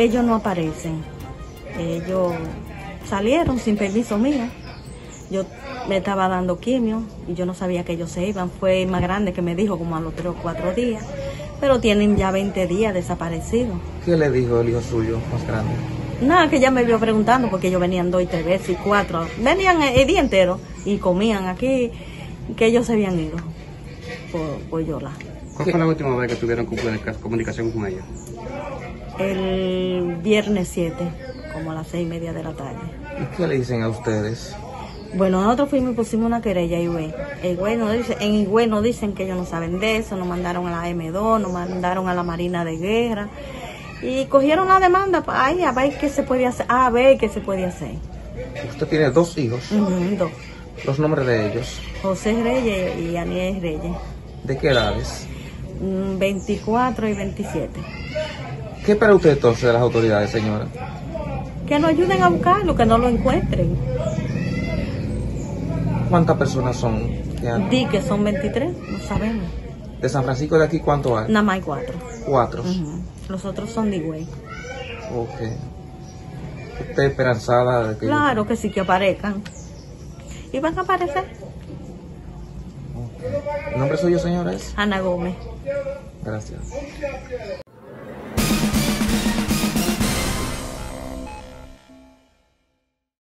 ellos no aparecen. Ellos salieron sin permiso mío. Yo me estaba dando quimio y yo no sabía que ellos se iban. Fue más grande que me dijo como a los 3 o 4 días. Pero tienen ya 20 días desaparecidos. ¿Qué le dijo el hijo suyo más grande? Nada, que ya me vio preguntando porque ellos venían 2 y 3 veces y 4. Venían el día entero y comían aquí, que ellos se habían ido por Yola. ¿Cuál fue la última vez que tuvieron comunicación con ellos? El viernes 7, como a las 6:30 de la tarde. ¿Y qué le dicen a ustedes? Bueno, nosotros fuimos y pusimos una querella a Igüey. En Igüey nos dicen que ellos no saben de eso, nos mandaron a la M2, nos mandaron a la Marina de Guerra. Y cogieron la demanda ahí a ver qué se puede hacer. Usted tiene 2 hijos. Dos. ¿Los nombres de ellos? José Reyes y Aniel Reyes. ¿De qué edades? 24 y 27. ¿Qué espera usted entonces de las autoridades, señora? Que nos ayuden a buscarlo, que no lo encuentren. ¿Cuántas personas son? Di que son 23, no sabemos. ¿De San Francisco de aquí cuánto hay? Nada más hay 4. 4. Los otros son de Igüey. Ok. ¿Usted esperanzada de que...? Claro que sí, que aparezcan. ¿Y van a aparecer? Okay. ¿El nombre suyo, señora? Ana Gómez. Gracias.